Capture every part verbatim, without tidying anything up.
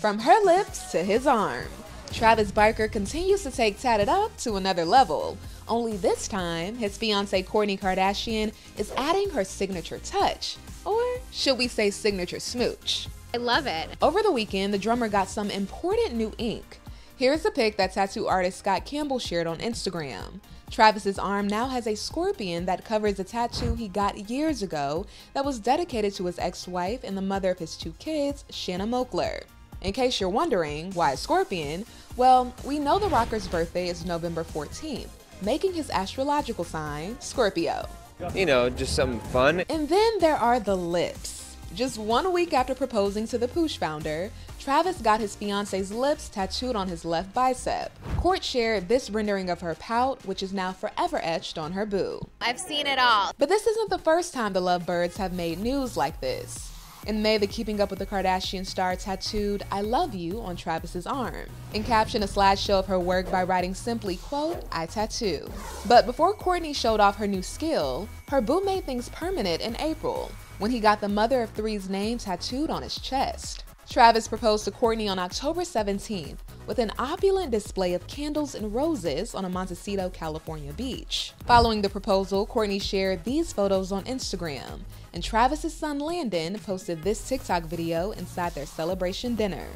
From her lips to his arm, Travis Barker continues to take Tatted Up to another level, only this time his fiancée Kourtney Kardashian is adding her signature touch, or should we say signature smooch. I love it. Over the weekend, the drummer got some important new ink. Here's a pic that tattoo artist Scott Campbell shared on Instagram. Travis's arm now has a scorpion that covers a tattoo he got years ago that was dedicated to his ex-wife and the mother of his two kids, Shanna Moakler. In case you're wondering why a scorpion, well, we know the rocker's birthday is November fourteenth, making his astrological sign Scorpio. You know, just something fun. And then there are the lips. Just one week after proposing to the Poosh founder, Travis got his fiance's lips tattooed on his left bicep. Kourt shared this rendering of her pout, which is now forever etched on her boob. I've seen it all. But this isn't the first time the lovebirds have made news like this. In May, the Keeping Up With The Kardashian star tattooed "I love you" on Travis's arm and captioned a slideshow of her work by writing simply, quote, "I tattoo." But before Kourtney showed off her new skill, her boo made things permanent in April when he got the mother of three's name tattooed on his chest. Travis proposed to Kourtney on October seventeenth with an opulent display of candles and roses on a Montecito, California beach. Following the proposal, Kourtney shared these photos on Instagram, and Travis's son Landon posted this TikTok video inside their celebration dinner.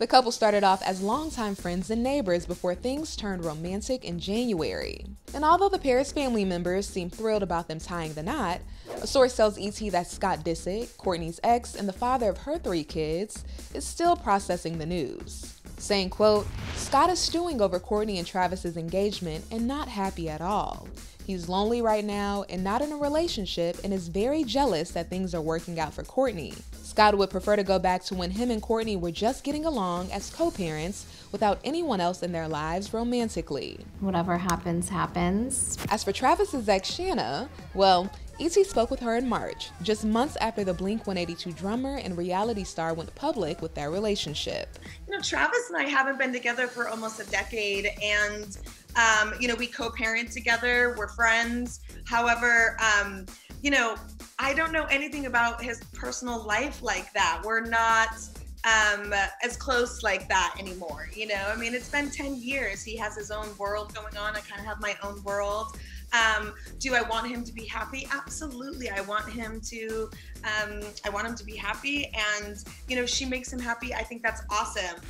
The couple started off as longtime friends and neighbors before things turned romantic in January. And although the pair's family members seem thrilled about them tying the knot, a source tells E T that Scott Disick, Kourtney's ex and the father of her three kids, is still processing the news, saying, quote, "Scott is stewing over Kourtney and Travis's engagement and not happy at all. He's lonely right now and not in a relationship and is very jealous that things are working out for Kourtney. Scott would prefer to go back to when him and Kourtney were just getting along as co-parents without anyone else in their lives romantically. Whatever happens, happens." As for Travis's ex Shanna, well, E T spoke with her in March, just months after the Blink one eighty-two drummer and reality star went public with their relationship. You know, Travis and I haven't been together for almost a decade, and um, you know, we co-parent together, we're friends. However, um, you know, I don't know anything about his personal life like that. We're not um, as close like that anymore, you know? I mean, it's been ten years. He has his own world going on. I kind of have my own world. Um, do I want him to be happy? Absolutely. I want him to, um, I want him to be happy, and, you know, she makes him happy. I think that's awesome.